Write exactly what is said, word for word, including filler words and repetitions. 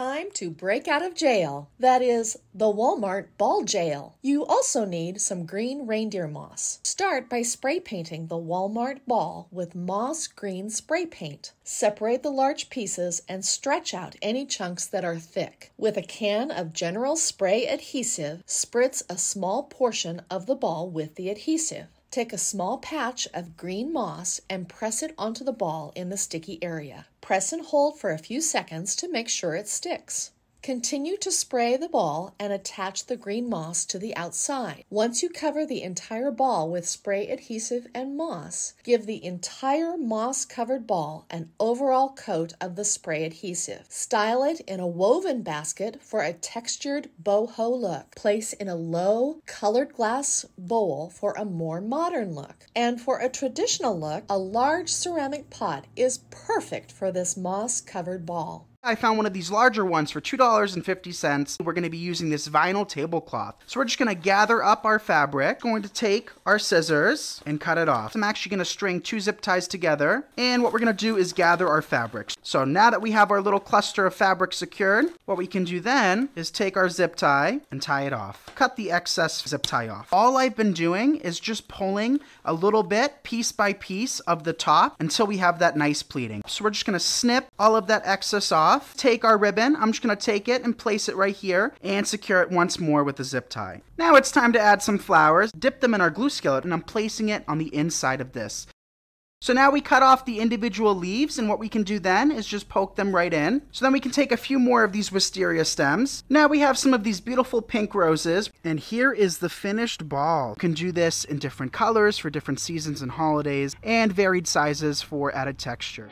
time to break out of jail. That is, the Walmart ball jail. You also need some green reindeer moss. Start by spray painting the Walmart ball with moss green spray paint. Separate the large pieces and stretch out any chunks that are thick. With a can of General Spray adhesive, spritz a small portion of the ball with the adhesive. Take a small patch of green moss and press it onto the ball in the sticky area. Press and hold for a few seconds to make sure it sticks. Continue to spray the ball and attach the green moss to the outside. Once you cover the entire ball with spray adhesive and moss, give the entire moss-covered ball an overall coat of the spray adhesive. Style it in a woven basket for a textured boho look. Place in a low, colored glass bowl for a more modern look. And for a traditional look, a large ceramic pot is perfect for this moss-covered ball. I found one of these larger ones for two dollars and fifty cents. We're going to be using this vinyl tablecloth. So we're just going to gather up our fabric, going to take our scissors and cut it off. I'm actually going to string two zip ties together. And what we're going to do is gather our fabrics. So now that we have our little cluster of fabric secured, what we can do then is take our zip tie and tie it off. Cut the excess zip tie off. All I've been doing is just pulling a little bit, piece by piece, of the top until we have that nice pleating. So we're just going to snip all of that excess off. Take our ribbon, I'm just going to take it and place it right here and secure it once more with a zip tie. Now it's time to add some flowers. Dip them in our glue skillet and I'm placing it on the inside of this. So now we cut off the individual leaves, and what we can do then is just poke them right in. So then we can take a few more of these wisteria stems. Now we have some of these beautiful pink roses, and here is the finished ball. You can do this in different colors for different seasons and holidays, and varied sizes for added texture.